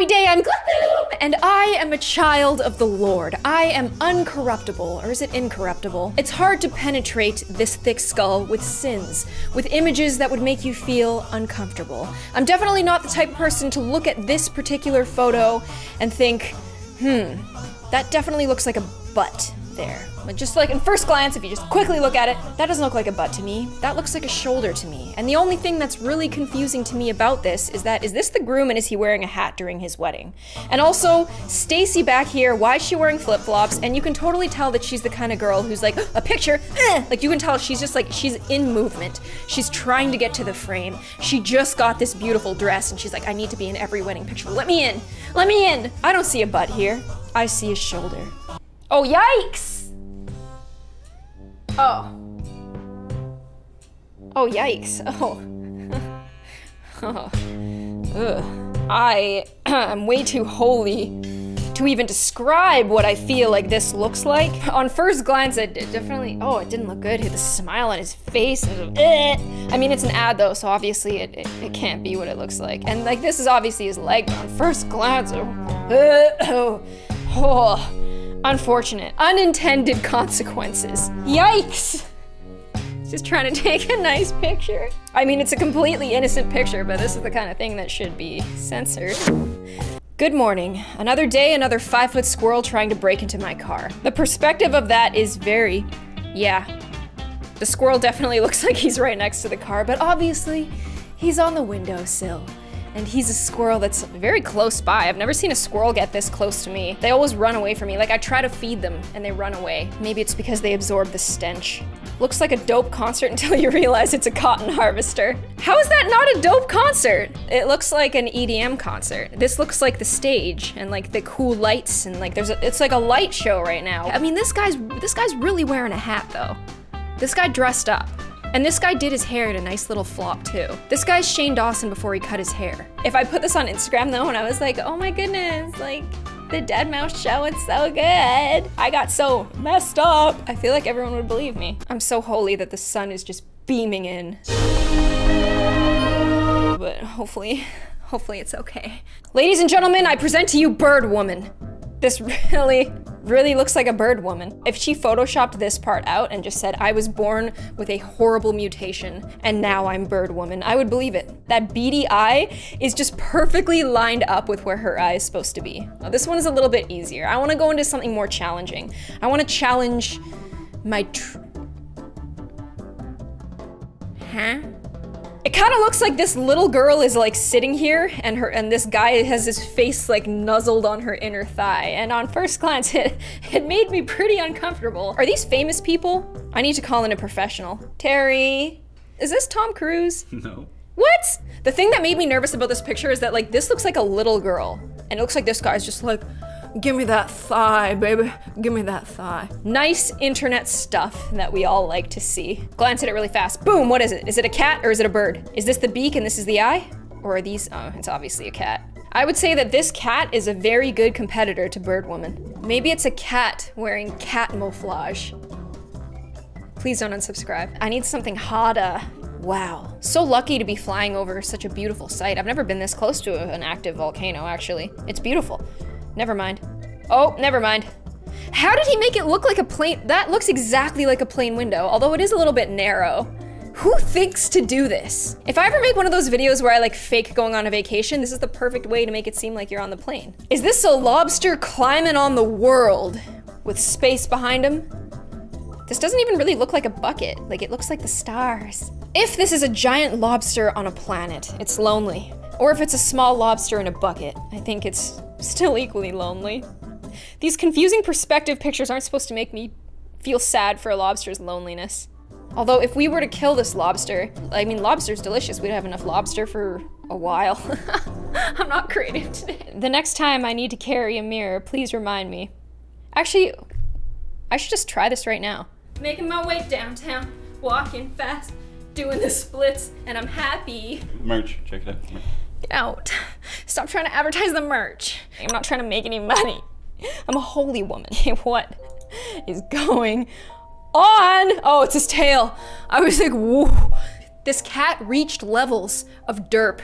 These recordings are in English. happy day, I'm Gloom, and I am a child of the Lord. I am uncorruptible, or is it incorruptible? It's hard to penetrate this thick skull with sins, with images that would make you feel uncomfortable. I'm definitely not the type of person to look at this particular photo and think, that definitely looks like a butt there. Just like in first glance, if you just quickly look at it, that doesn't look like a butt to me. That looks like a shoulder to me. And the only thing that's really confusing to me about this is that, is this the groom and is he wearing a hat during his wedding? And also, Stacy back here, why is she wearing flip-flops? And you can totally tell that she's the kind of girl who's like, a picture, like you can tell she's just like, she's in movement. She's trying to get to the frame. She just got this beautiful dress and she's like, I need to be in every wedding picture. Let me in, let me in. I don't see a butt here. I see a shoulder. Oh, yikes. Oh. Oh, yikes. Oh. Oh. Ugh. I am way too holy to even describe what I feel like this looks like. On first glance, it definitely, oh, it didn't look good. He had the smile on his face. I mean, it's an ad though, so obviously it can't be what it looks like. And like, this is obviously his leg, but on first glance, unfortunate, unintended consequences. Yikes! Just trying to take a nice picture. I mean, it's a completely innocent picture, but this is the kind of thing that should be censored. Good morning. Another day, another 5-foot squirrel trying to break into my car. The perspective of that is very, The squirrel definitely looks like he's right next to the car, but obviously he's on the windowsill. And he's a squirrel that's very close by. I've never seen a squirrel get this close to me. They always run away from me. Like, I try to feed them and they run away. Maybe it's because they absorb the stench. Looks like a dope concert until you realize it's a cotton harvester. How is that not a dope concert? It looks like an EDM concert. This looks like the stage and like the cool lights and like there's a, it's like a light show right now. I mean, this guy's really wearing a hat though. This guy dressed up. And this guy did his hair in a nice little flop too. This guy's Shane Dawson before he cut his hair. If I put this on Instagram though, and I was like, oh my goodness, like the dead mouse show is so good. I got so messed up. I feel like everyone would believe me. I'm so holy that the sun is just beaming in. But hopefully it's okay. Ladies and gentlemen, I present to you Bird Woman. This really looks like a bird woman. If she photoshopped this part out and just said, I was born with a horrible mutation and now I'm bird woman, I would believe it. That beady eye is just perfectly lined up with where her eye is supposed to be. Now, this one is a little bit easier. I wanna go into something more challenging. I wanna challenge my It kind of looks like this little girl is like sitting here and this guy has his face like nuzzled on her inner thigh. And on first glance, it made me pretty uncomfortable. Are these famous people? I need to call in a professional. Terry, is this Tom Cruise? No. What? The thing that made me nervous about this picture is that like, this looks like a little girl. And it looks like this guy's just like, give me that thigh, baby. Give me that thigh. Nice internet stuff that we all like to see. Glance at it really fast. Boom, what is it? Is it a cat or is it a bird? Is this the beak and this is the eye? Or are these, oh, it's obviously a cat. I would say that this cat is a very good competitor to Bird Woman. Maybe it's a cat wearing cat-moflage. Please don't unsubscribe. I need something harder. Wow. So lucky to be flying over such a beautiful sight. I've never been this close to an active volcano, actually. It's beautiful. Never mind. Oh, never mind. How did he make it look like a plane? That looks exactly like a plane window, although it is a little bit narrow. Who thinks to do this? If I ever make one of those videos where I like fake going on a vacation, this is the perfect way to make it seem like you're on the plane. Is this a lobster climbing on the world with space behind him? This doesn't even really look like a bucket. Like it looks like the stars. If this is a giant lobster on a planet, it's lonely. Or if it's a small lobster in a bucket, I think it's still equally lonely. These confusing perspective pictures aren't supposed to make me feel sad for a lobster's loneliness. Although if we were to kill this lobster, I mean, lobster's delicious. We'd have enough lobster for a while. I'm not creative today. The next time I need to carry a mirror, please remind me. Actually, I should just try this right now. Making my way downtown, walking fast, doing the splits, and I'm happy. Merch, check it out. Merch. Get out. Stop trying to advertise the merch. I'm not trying to make any money. I'm a holy woman. What is going on? Oh, it's his tail. I was like, whoa. This cat reached levels of derp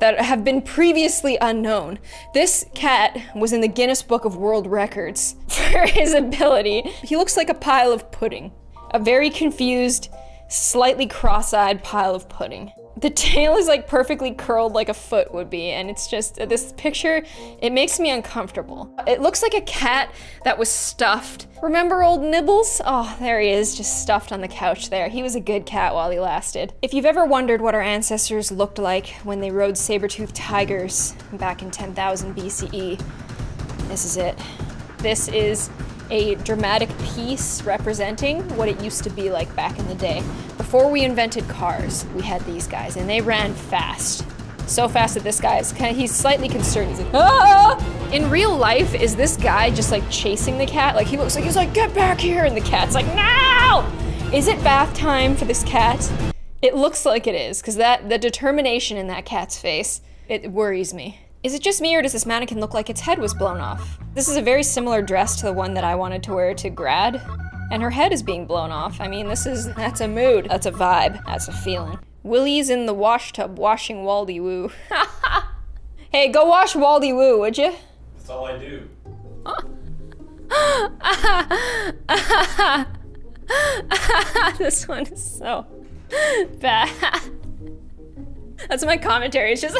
that have been previously unknown. This cat was in the Guinness Book of World Records for his ability. He looks like a pile of pudding. A very confused, slightly cross-eyed pile of pudding. The tail is like perfectly curled like a foot would be, and it's just, this picture, it makes me uncomfortable. It looks like a cat that was stuffed. Remember old Nibbles? Oh, there he is, just stuffed on the couch there. He was a good cat while he lasted. If you've ever wondered what our ancestors looked like when they rode saber-toothed tigers back in 10,000 BCE, this is it. This is a dramatic piece representing what it used to be like back in the day. Before we invented cars, we had these guys, and they ran fast. So fast that this guy is kind of, he's slightly concerned. He's like, ah! In real life, is this guy just like chasing the cat? Like he looks like, he's like, get back here! And the cat's like, no! Is it bath time for this cat? It looks like it is, because the determination in that cat's face, it worries me. Is it just me, or does this mannequin look like its head was blown off? This is a very similar dress to the one that I wanted to wear to grad, and her head is being blown off. I mean, that's a mood. That's a vibe. That's a feeling. Willie's in the wash tub washing Waldy Woo. Hey, go wash Waldy Woo, would you? That's all I do. This one is so bad. That's my commentary, it's just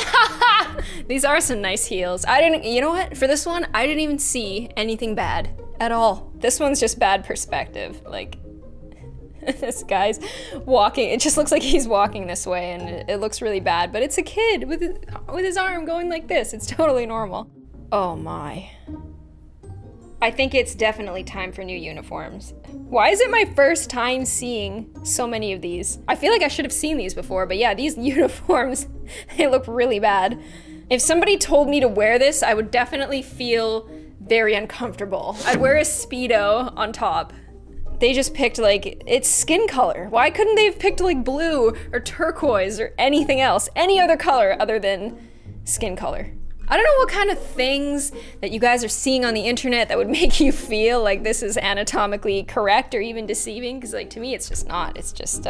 These are some nice heels. You know what? For this one, I didn't even see anything bad at all. This one's just bad perspective. Like, this guy's walking, it just looks like he's walking this way and it looks really bad, but it's a kid with his arm going like this. It's totally normal. Oh my. I think it's definitely time for new uniforms. Why is it my first time seeing so many of these? I feel like I should have seen these before, but yeah, these uniforms, they look really bad. If somebody told me to wear this, I would definitely feel very uncomfortable. I'd wear a Speedo on top. They just picked like, it's skin color. Why couldn't they have picked like blue or turquoise or anything else? Any other color other than skin color. I don't know what kind of things that you guys are seeing on the internet that would make you feel like this is anatomically correct or even deceiving, because like to me it's just not. It's just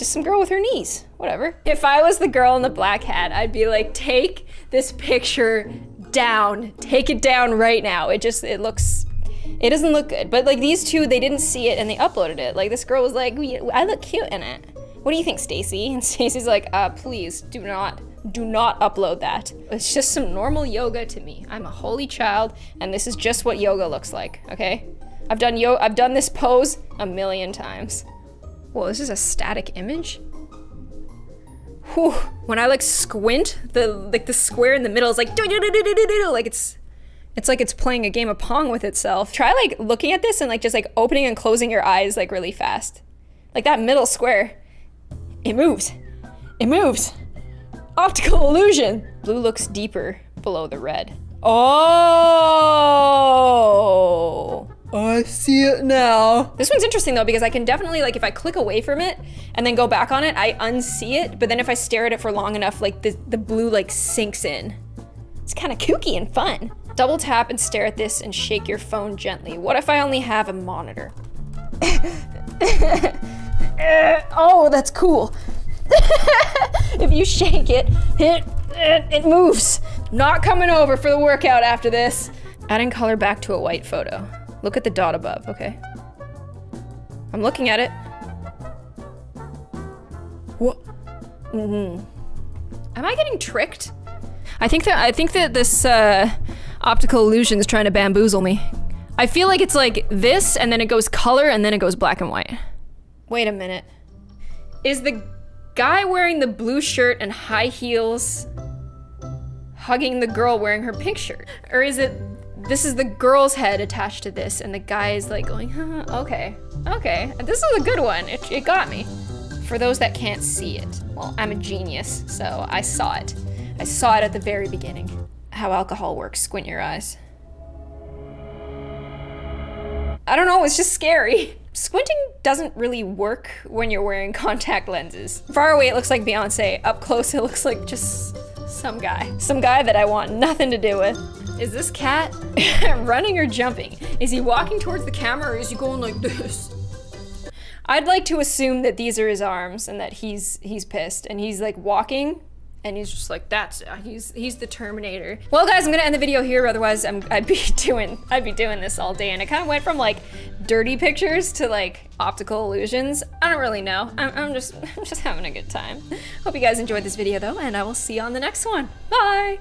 some girl with her knees, whatever. If I was the girl in the black hat, I'd be like, take this picture down, take it down right now. It looks, it doesn't look good. But like these two, they didn't see it and they uploaded it. Like this girl was like, I look cute in it. What do you think, Stacy? And Stacy's like, please do not upload that. It's just some normal yoga to me. I'm a holy child, and this is just what yoga looks like, okay? I've done this pose a million times. Whoa, this is a static image? Whew, when I like squint, the square in the middle is like do-do-do-do-do-do-do, like it's like it's playing a game of Pong with itself. Try like looking at this and like just like opening and closing your eyes like really fast. Like that middle square, it moves, it moves. Optical illusion! Blue looks deeper below the red. Oh! I see it now. This one's interesting though, because I can definitely, like, if I click away from it and then go back on it, I unsee it, but then if I stare at it for long enough, like, the blue, like, sinks in. It's kind of kooky and fun. Double tap and stare at this and shake your phone gently. What if I only have a monitor? Oh, that's cool. If you shake it, it moves. Not coming over for the workout after this. Adding color back to a white photo. Look at the dot above, okay? I'm looking at it. What? Mm-hmm. Am I getting tricked? I think that this optical illusion is trying to bamboozle me. I feel like it's like this, and then it goes color, and then it goes black and white. Wait a minute. Is the guy wearing the blue shirt and high heels hugging the girl wearing her pink shirt? Or is it, this is the girl's head attached to this and the guy is like going, huh, okay, okay. This is a good one, it got me. For those that can't see it, well, I'm a genius, so I saw it. I saw it at the very beginning. How alcohol works, squint your eyes. I don't know, it's just scary. Squinting doesn't really work when you're wearing contact lenses. Far away it looks like Beyoncé, up close it looks like just some guy. Some guy that I want nothing to do with. Is this cat running or jumping? Is he walking towards the camera or is he going like this? I'd like to assume that these are his arms and that he's pissed and he's like walking And he's just like, that's it. He's the Terminator. Well, guys, I'm gonna end the video here. Otherwise, I'd be doing this all day. And it kind of went from like dirty pictures to like optical illusions. I don't really know. I'm just having a good time. Hope you guys enjoyed this video though, and I will see you on the next one. Bye.